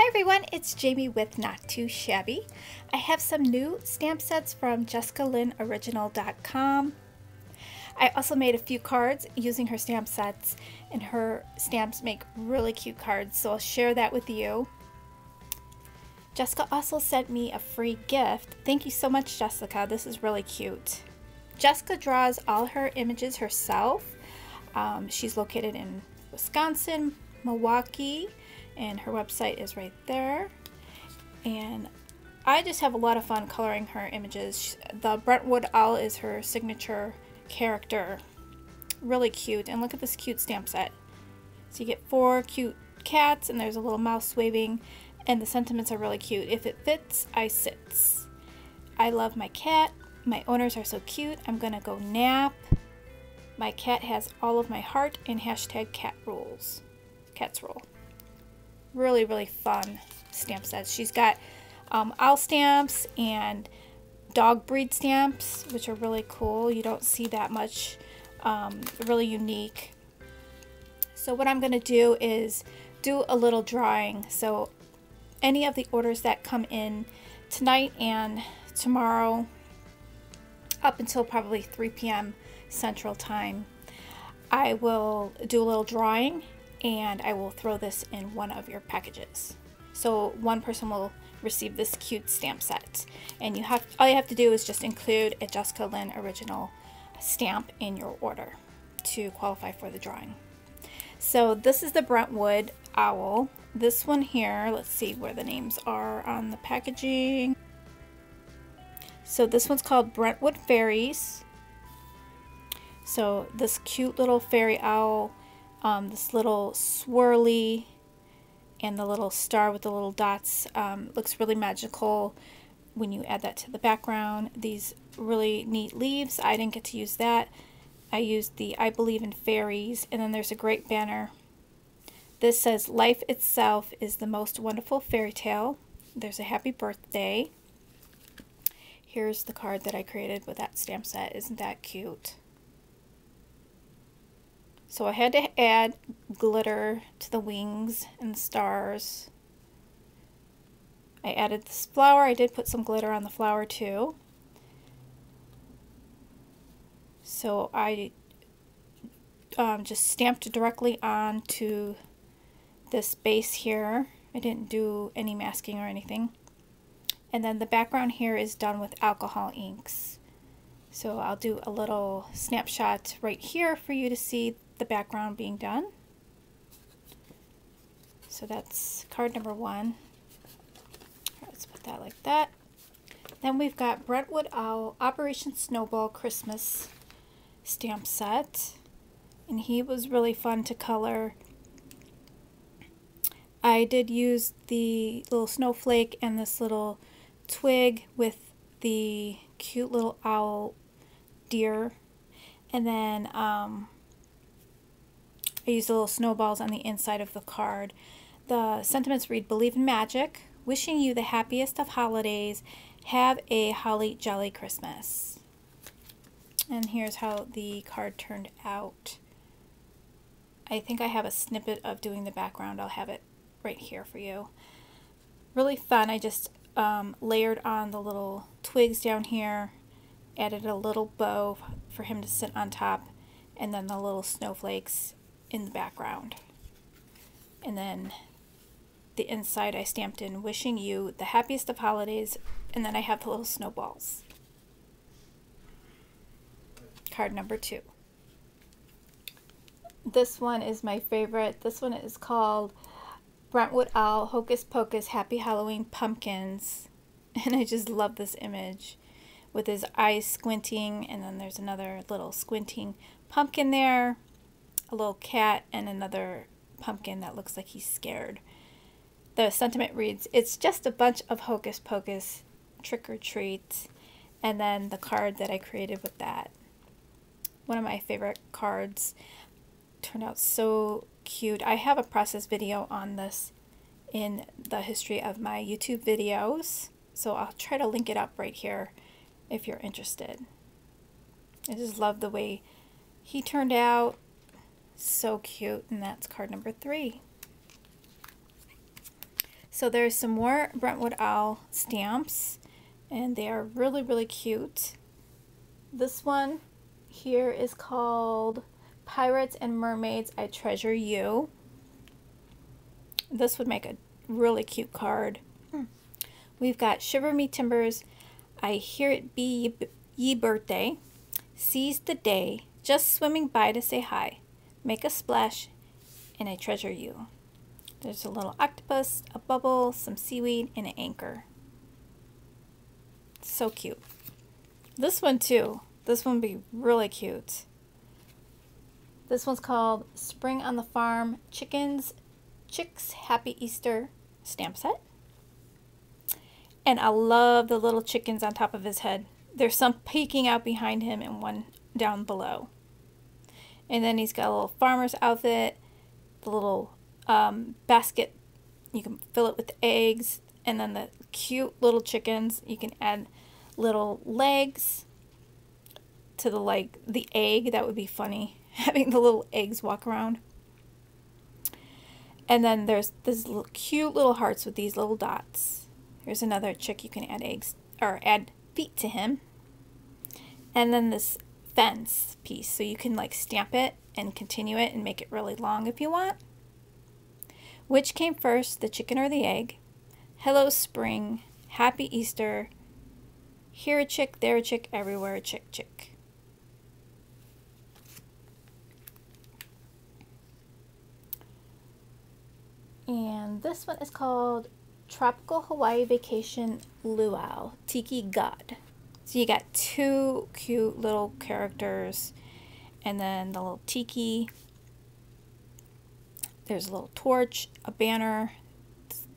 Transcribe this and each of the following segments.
Hi everyone, it's Jamie with NOT 2 SHABBY. I have some new stamp sets from JessicaLynnOriginal.com. I also made a few cards using her stamp sets, and her stamps make really cute cards, so I'll share that with you. Jessica also sent me a free gift. Thank you so much, Jessica. This is really cute. Jessica draws all her images herself. She's located in Wisconsin, Milwaukee, and her website is right there. And I just have a lot of fun coloring her images. The Brentwood owl is her signature character. Really cute, and look at this cute stamp set. So you get four cute cats, and there's a little mouse waving, and the sentiments are really cute. If it fits, I sits. I love my cat. My owners are so cute. I'm gonna go nap. My cat has all of my heart, and hashtag cat rules. Cats rule. Really, really fun stamp sets. She's got owl stamps and dog breed stamps, which are really cool. You don't see that much. Really unique. So what I'm going to do is do a little drawing. So any of the orders that come in tonight and tomorrow up until probably 3 p.m. Central Time, I will do a little drawing, and I will throw this in one of your packages. So one person will receive this cute stamp set, and all you have to do is just include a Jessica Lynn Original stamp in your order to qualify for the drawing. So this is the Brentwood owl. This one here, let's see where the names are on the packaging. So this one's called Brentwood Fairies. So this cute little fairy owl, this little swirly and the little star with the little dots looks really magical when you add that to the background. These really neat leaves, I didn't get to use that. I used the I Believe in Fairies, and then there's a great banner. This says, "Life itself is the most wonderful fairy tale." There's a happy birthday. Here's the card that I created with that stamp set. Isn't that cute? So I had to add glitter to the wings and stars. I added this flower. I did put some glitter on the flower too. So I just stamped directly onto this base here. I didn't do any masking or anything. And then the background here is done with alcohol inks. So I'll do a little snapshot right here for you to see the background being done. So that's card number one. Let's put that like that. Then we've got Brentwood Owl Operation Snowball Christmas stamp set, and he was really fun to color. I did use the little snowflake and this little twig with the cute little owl deer, and then I used the little snowballs on the inside of the card. The sentiments read, "Believe in magic, wishing you the happiest of holidays, have a holly jolly Christmas." And here's how the card turned out. I think I have a snippet of doing the background. I'll have it right here for you. Really fun. I just layered on the little twigs down here, added a little bow for him to sit on top, and then the little snowflakes in the background. And then the inside I stamped in, "Wishing you the happiest of holidays," and then I have the little snowballs. Card number two. This one is my favorite. This one is called Brentwood Owl Hocus Pocus Happy Halloween Pumpkins, and I just love this image with his eyes squinting, and then there's another little squinting pumpkin there, a little cat, and another pumpkin that looks like he's scared. The sentiment reads, "It's just a bunch of hocus pocus, trick or treat," and then the card that I created with that. One of my favorite cards, turned out so cute. I have a process video on this in the history of my YouTube videos, so I'll try to link it up right here if you're interested. I just love the way he turned out. So cute. And that's card number three. So there's some more Brentwood Owl stamps, and they are really, really cute. This one here is called Pirates and Mermaids, I Treasure You. This would make a really cute card. We've got Shiver Me Timbers, I Hear It Be Ye Birthday, Seize the Day, Just Swimming By to Say Hi, Make a Splash, and I Treasure You. There's a little octopus, a bubble, some seaweed, and an anchor. So cute. This one too. This one would be really cute. This one's called Spring on the Farm, Chickens, Chicks, Happy Easter stamp set. And I love the little chickens on top of his head. There's some peeking out behind him and one down below. And then he's got a little farmer's outfit, the little basket. You can fill it with eggs, and then the cute little chickens. You can add little legs to the, like, the egg. That would be funny, having the little eggs walk around. And then there's this little cute little hearts with these little dots. Here's another chick. You can add eggs or add feet to him. And then this fence piece, so you can, like, stamp it and continue it and make it really long if you want. Which came first, the chicken or the egg? Hello Spring, Happy Easter, Here a Chick, There a Chick, Everywhere a Chick, Chick. And this one is called Tropical Hawaii Vacation Luau, Tiki God. So you got two cute little characters, and then the little tiki. There's a little torch, a banner,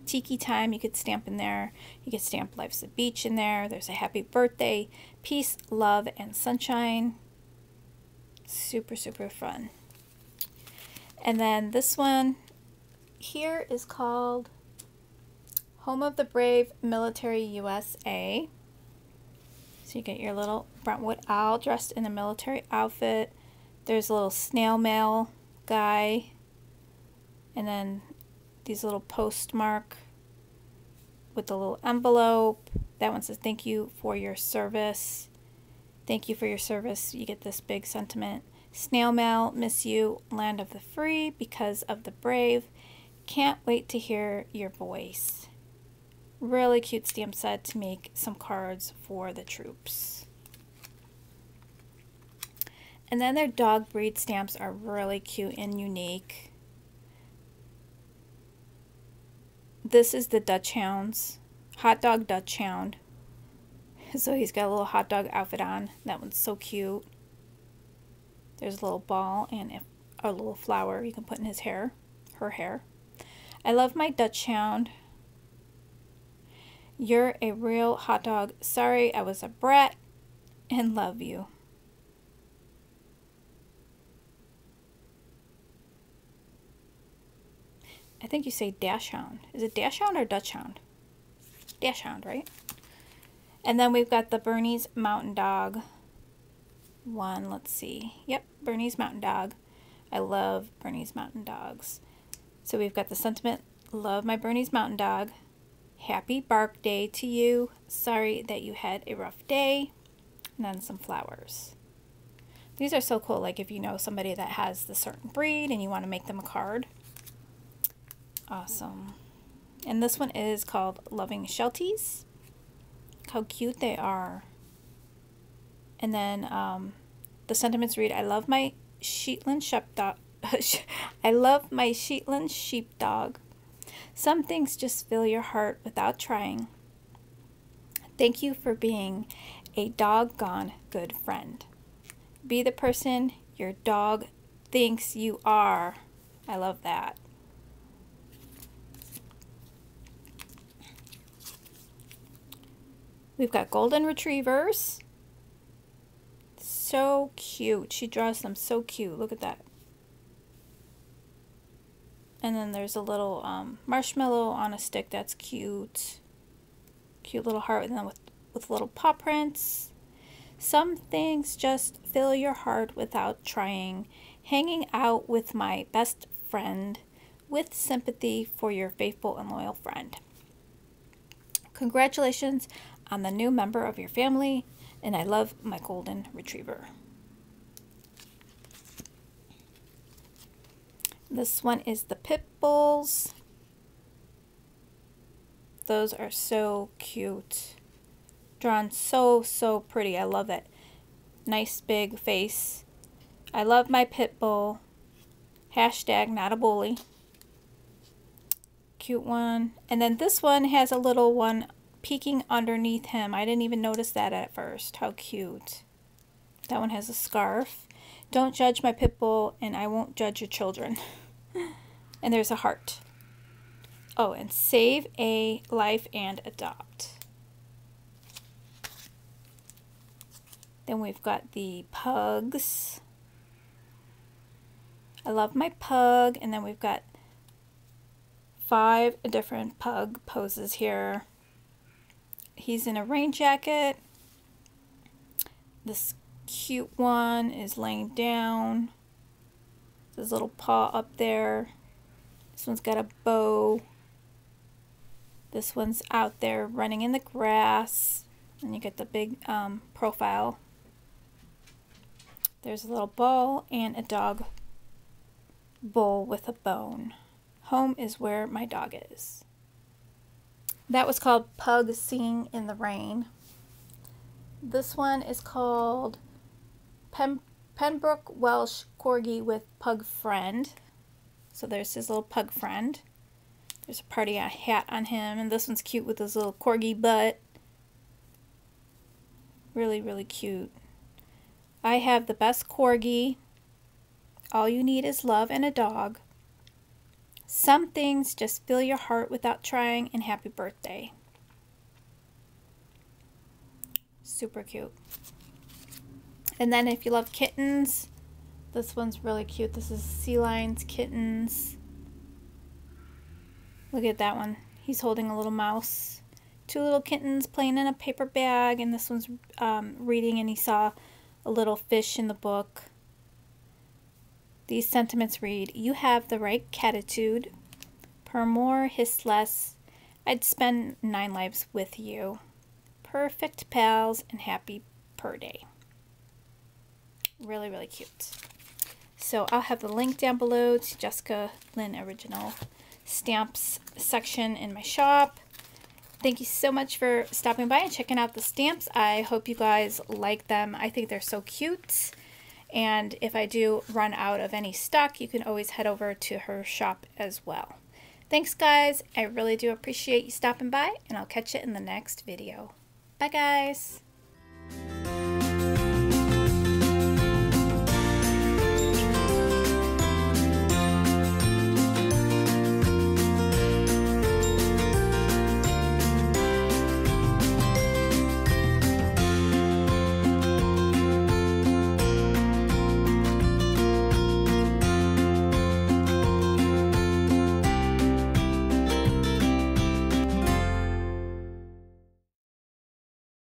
tiki time you could stamp in there. You could stamp Life's a Beach in there. There's a happy birthday, peace, love, and sunshine. Super, super fun. And then this one here is called Home of the Brave, Military USA. So you get your little Brentwood Owl dressed in a military outfit. There's a little snail mail guy. And then these little postmark with the little envelope. That one says, thank you for your service. Thank you for your service. You get this big sentiment. Snail mail, miss you, land of the free, because of the brave. Can't wait to hear your voice. Really cute stamp set to make some cards for the troops. And then their dog breed stamps are really cute and unique. This is the Dutch Hounds, Hot Dog Dutch Hound. So he's got a little hot dog outfit on. That one's so cute. There's a little ball and a little flower you can put in his hair, her hair. I love my Dutch Hound. You're a real hot dog. Sorry, I was a brat, and love you. I think you say Dash Hound. Is it Dash Hound or Dutch Hound? Dash Hound, right? And then we've got the Bernese Mountain Dog one. Let's see. Yep, Bernese Mountain Dog. I love Bernese Mountain Dogs. So we've got the sentiment, love my Bernese Mountain Dog. Happy Bark Day to you. Sorry that you had a rough day. And then some flowers. These are so cool. Like, if you know somebody that has the certain breed and you want to make them a card. Awesome. And this one is called Loving Shelties. Look how cute they are. And then the sentiments read, I love my Shetland sheepdog. I love my Shetland sheepdog. Some things just fill your heart without trying. Thank you for being a doggone good friend. Be the person your dog thinks you are. I love that. We've got golden retrievers. So cute. She draws them so cute. Look at that. And then there's a little marshmallow on a stick. That's cute. Cute little heart, and then with little paw prints. Some things just fill your heart without trying. Hanging out with my best friend, with sympathy for your faithful and loyal friend. Congratulations on the new member of your family, and I love my golden retriever. This one is the Pit Bulls. Those are so cute. Drawn so pretty. I love it. Nice big face. I love my pit bull. Hashtag not a bully. Cute one. And then this one has a little one peeking underneath him. I didn't even notice that at first. How cute. That one has a scarf. Don't judge my pit bull, and I won't judge your children. And there's a heart. Oh, and save a life and adopt. Then we've got the pugs. I love my pug. And then we've got 5 different pug poses here. He's in a rain jacket. This cute one is laying down. His little paw up there. This one's got a bow. This one's out there running in the grass. And you get the big profile. There's a little ball and a dog bowl with a bone. Home is where my dog is. That was called Pug Singing in the Rain. This one is called Pembroke Welsh Corgi with Pug Friend. So there's his little pug friend. There's a party hat on him, and this one's cute with his little corgi butt. Really cute. I have the best corgi. All you need is love and a dog. Some things just fill your heart without trying, and happy birthday. Super cute. And then if you love kittens, this one's really cute. This is Sea Lions Kittens. Look at that one. He's holding a little mouse. 2 little kittens playing in a paper bag, and this one's reading, and he saw a little fish in the book. These sentiments read, you have the right catitude. Per more, hiss less. I'd spend 9 lives with you. Perfect pals and happy per day. Really cute. So I'll have the link down below to Jessica Lynn Original stamps section in my shop. Thank you so much for stopping by and checking out the stamps. I hope you guys like them. I think they're so cute. And if I do run out of any stock, you can always head over to her shop as well. Thanks, guys. I really do appreciate you stopping by, and I'll catch you in the next video. Bye, guys.